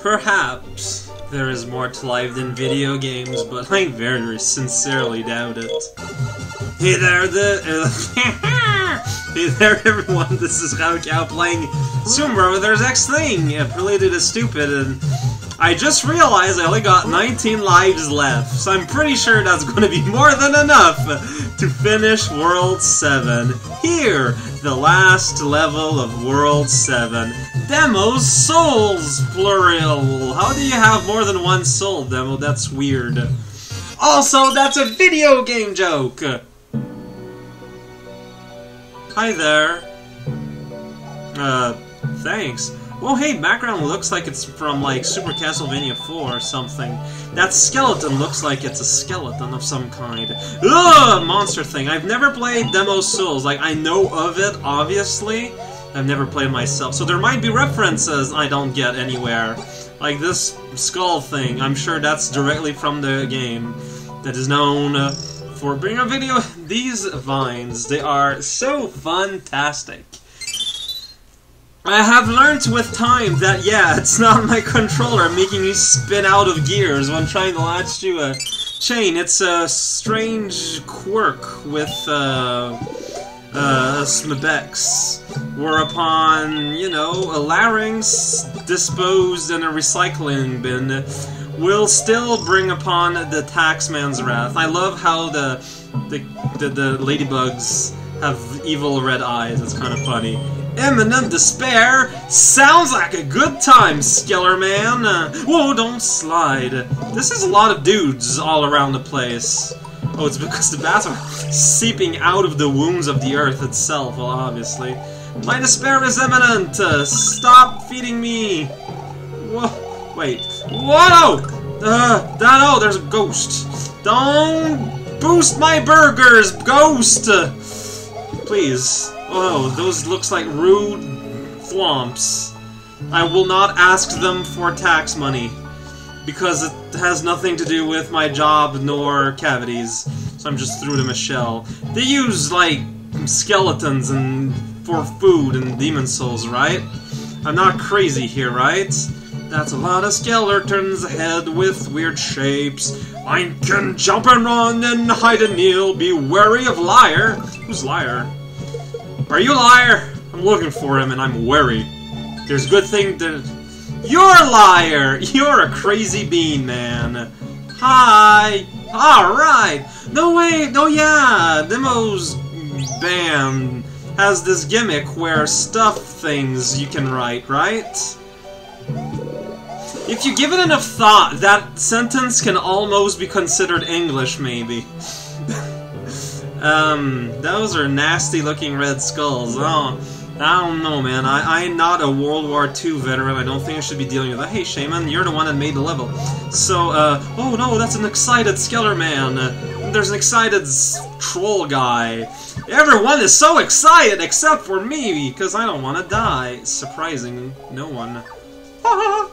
Perhaps there is more to life than video games, but I very sincerely doubt it. Hey there, hey there everyone, this is RaoCow playing Sumeru, There's X Thing, if related is stupid, and I just realized I only got 19 lives left, so I'm pretty sure that's going to be more than enough to finish World 7. Here, the last level of World 7, Demon's Souls, plural. How do you have more than one soul, Demo? That's weird. Also, that's a video game joke! Hi there. Thanks. Well, hey, background looks like it's from, like, Super Castlevania 4 or something. That skeleton looks like it's a skeleton of some kind. Ugh, monster thing. I've never played Demon's Souls. Like, I know of it, obviously. I've never played myself. So there might be references I don't get anywhere. Like this skull thing. I'm sure that's directly from the game that is known for being a video. These vines, they are so fantastic. I have learned with time that, yeah, it's not my controller making me spin out of gears when trying to latch to a chain. It's a strange quirk with Smebex, whereupon, you know, a larynx disposed in a recycling bin will still bring upon the taxman's wrath. I love how the ladybugs have evil red eyes. It's kind of funny. Imminent despair sounds like a good time, Skeller Man. Whoa, don't slide. This is a lot of dudes all around the place. Oh, it's because the bats are seeping out of the wounds of the earth itself, well, obviously. My despair is imminent! Stop feeding me! Whoa, wait. Whoa! Oh, there's a ghost. Don't boost my burgers, ghost! Please. Whoa, those looks like rude thwomps. I will not ask them for tax money, because it has nothing to do with my job nor cavities, so I'm just threw them a shell. They use, like, skeletons and for food and demon souls, right? I'm not crazy here, right? That's a lot of skeletons, head with weird shapes. I can jump and run and hide and kneel, be wary of liar. Who's liar? Are you liar? I'm looking for him and I'm wary. There's good thing that... You're a liar! You're a crazy bean, man. Hi! Alright! No, wait! No, yeah! Demo's band has this gimmick where stuff things you can write, right? If you give it enough thought, that sentence can almost be considered English, maybe. Those are nasty-looking red skulls. Oh. I don't know, man. I'm not a World War II veteran. I don't think I should be dealing with that. Hey, Shaman, you're the one that made the level. So, oh no, that's an excited Skeller Man. There's an excited troll guy. Everyone is so excited except for me, because I don't want to die. Surprising no one. Ah,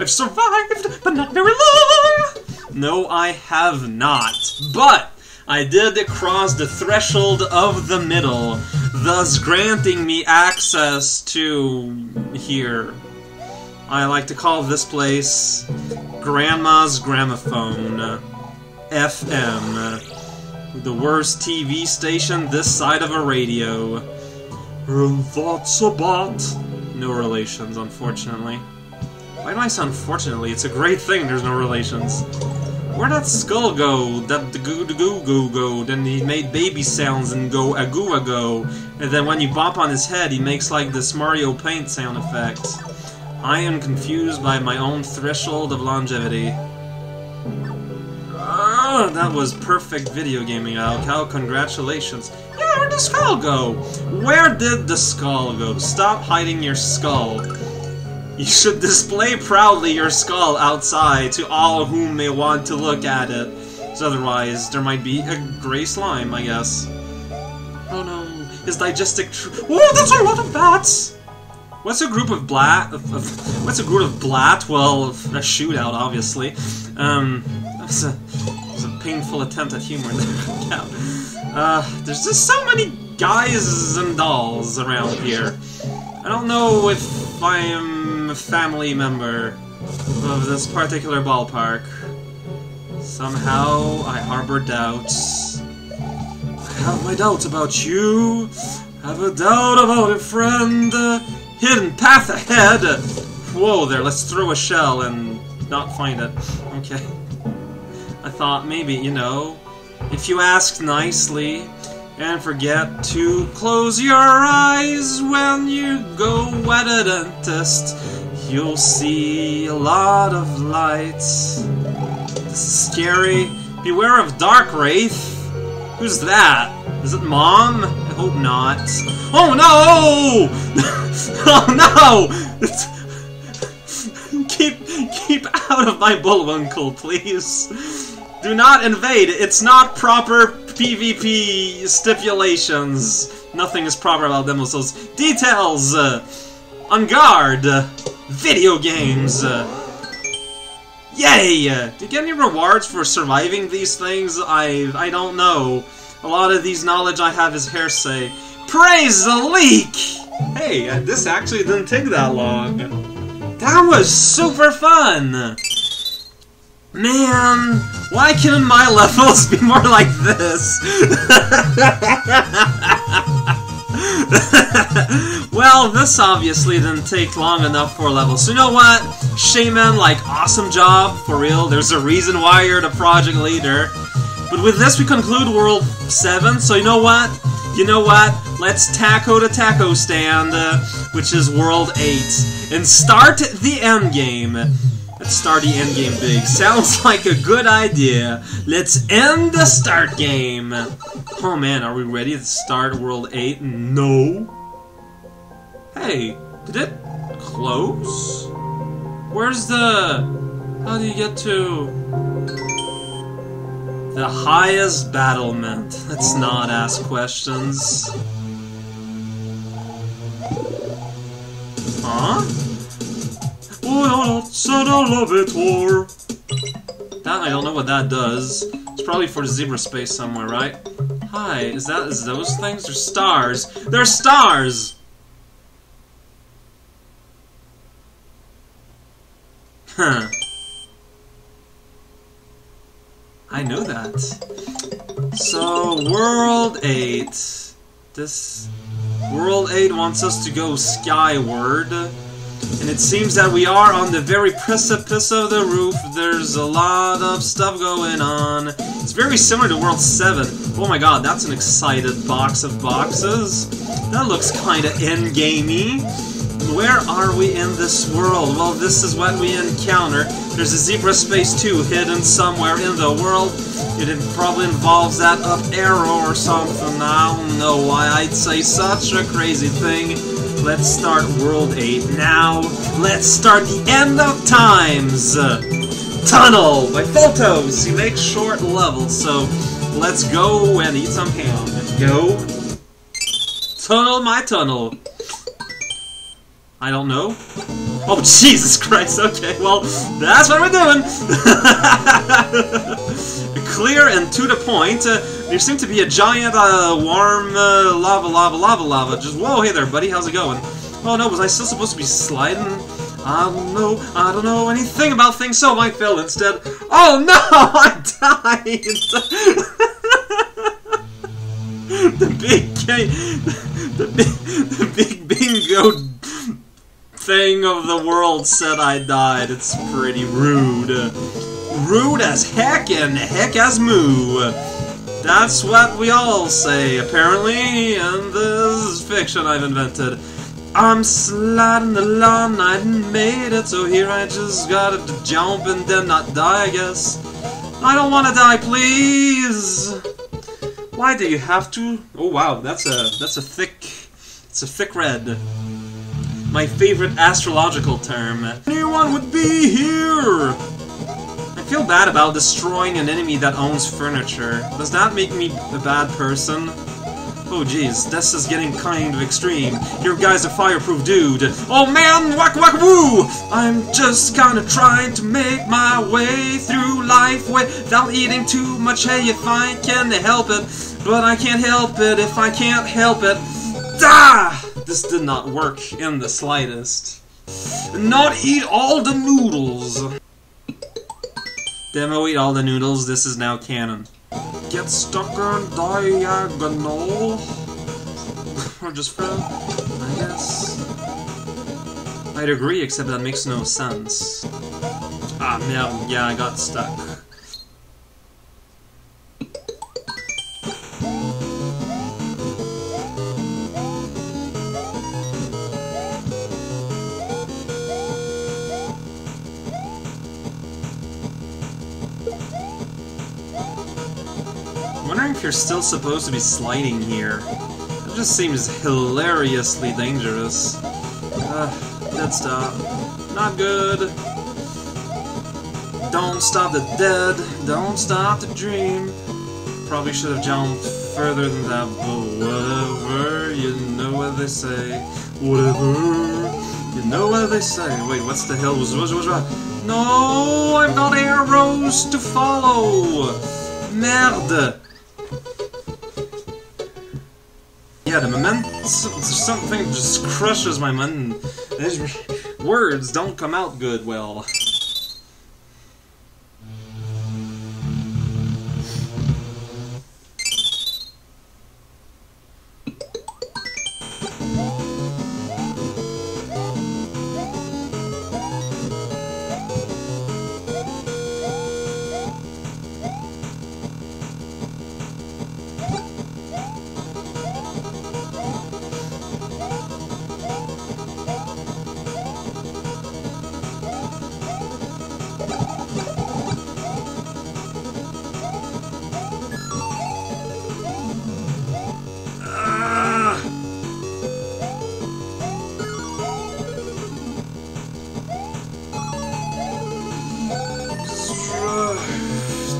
I've survived, but not very long! No, I have not. But I did cross the threshold of the middle, thus granting me access to here. I like to call this place Grandma's Gramophone FM, the worst TV station this side of a radio. No relations, unfortunately. Why do I say unfortunately? It's a great thing there's no relations. Where'd that skull go? That goo-goo-goo-go. Then he made baby sounds and go agoo-agoo. And then when you bop on his head, he makes like this Mario Paint sound effect. I am confused by my own threshold of longevity. Oh, that was perfect video gaming, RaoCow. Congratulations. Yeah, where'd the skull go? Where did the skull go? Stop hiding your skull. You should display proudly your skull outside to all whom may want to look at it. So otherwise, there might be a grey slime, I guess. Oh no, his digestive oh, that's a lot of bats! What's a group of blat? Well, a shootout, obviously. That was a painful attempt at humor there. Yeah. There's just so many guys and dolls around here. I don't know if I am a family member. of this particular ballpark. Somehow I harbor doubts. I have my doubts about you. I have a doubt about a friend. Hidden path ahead. Whoa there, let's throw a shell and not find it. Okay. I thought maybe, you know, if you ask nicely and forget to close your eyes when you go at a dentist, you'll see a lot of lights. This is scary. Beware of Dark Wraith. Who's that? Is it Mom? I hope not. Oh no! Oh no! It's... Keep out of my bullwinkle, please. Do not invade. It's not proper PvP stipulations. Nothing is proper about Demon's Souls. Details! On guard! Video games! Yay! Do you get any rewards for surviving these things? I don't know. A lot of these knowledge I have is hearsay. Praise the leak! Hey, this actually didn't take that long. That was super fun! Man, why can't my levels be more like this? Well, this obviously didn't take long enough for levels. So you know what? Shaman, like, awesome job, for real. There's a reason why you're the project leader. But with this, we conclude World 7, so you know what? You know what? Let's taco the taco stand, which is World 8, and start the endgame. Let's start the endgame big. Sounds like a good idea. Let's end the start game. Oh man, are we ready to start World 8? No. Hey, did it close? Where's the... How do you get to... The highest battlement. Let's not ask questions. Huh? That, I don't know what that does. It's probably for Zebra Space somewhere, right? Hi, is those things? They're stars. They're stars! Huh. I know that. So, World 8. This... World 8 wants us to go skyward. And it seems that we are on the very precipice of the roof. There's a lot of stuff going on. It's very similar to World 7. Oh my god, that's an excited box of boxes. That looks kinda endgamey. Where are we in this world? Well, this is what we encounter. There's a Zebra Space 2 hidden somewhere in the world. It probably involves that up arrow or something. I don't know why I'd say such a crazy thing. Let's start World 8 now. Let's start the End of Times! Tunnel by Photos! You make short levels, so let's go and eat some ham. Let's go. Tunnel my tunnel. I don't know. Oh, Jesus Christ, okay, well, that's what we're doing! Clear and to the point. There seems to be a giant, warm, lava. Just, whoa, hey there, buddy, how's it going? Oh no, was I still supposed to be sliding? I don't know anything about things, so I fell instead. Oh no, I died! The big game, the big bingo thing of the world said I died. It's pretty rude. Rude as heck and heck as moo. That's what we all say, apparently, and this is fiction I've invented. I'm sliding along, I made it, so here I just gotta jump and then not die, I guess. I don't wanna die, please! Why do you have to? Oh wow, that's a thick red. My favorite astrological term. Anyone would be here! I feel bad about destroying an enemy that owns furniture. Does that make me a bad person? Oh jeez, this is getting kind of extreme. Your guy's a fireproof dude. Oh man, whack whack woo! I'm just kinda trying to make my way through life without eating too much hay if I can help it. But I can't help it if I can't help it. Ah! This did not work in the slightest. Not eat all the noodles! Demo eat all the noodles, this is now canon. Get stuck on diagonal? Or just fell, I guess. I'd agree, except that makes no sense. Ah, man, yeah, I got stuck. I'm wondering if you're still supposed to be sliding here. That just seems hilariously dangerous. Dead stop. Not good. Don't stop the dead. Don't stop the dream. Probably should have jumped further than that, but whatever. You know what they say. Whatever. You know what they say. Wait, what's the hell? What? No, I've got arrows to follow. Merde. Yeah, the momentum, something just crushes my mind. Words don't come out good, well.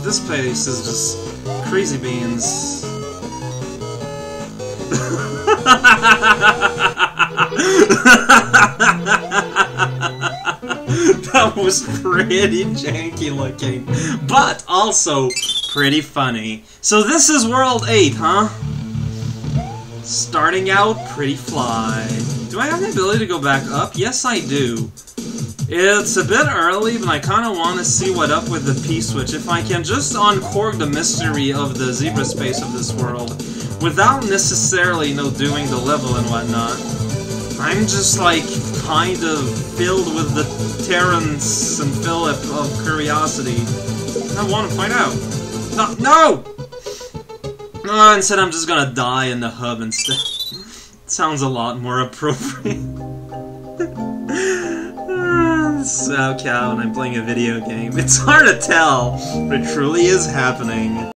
This place is just crazy beans. That was pretty janky looking, but also pretty funny. So this is World 8, huh? Starting out pretty fly. Do I have the ability to go back up? Yes, I do. It's a bit early, but I kind of want to see what's up with the P-switch. If I can just uncork the mystery of the zebra space of this world without necessarily, you know, doing the level and whatnot. I'm just, like, kind of filled with the Terrence and Philip of curiosity. I want to find out. No! No! Instead, I'm just gonna die in the hub instead. Sounds a lot more appropriate. RaoCow and I'm playing a video game. It's hard to tell, but it truly is happening.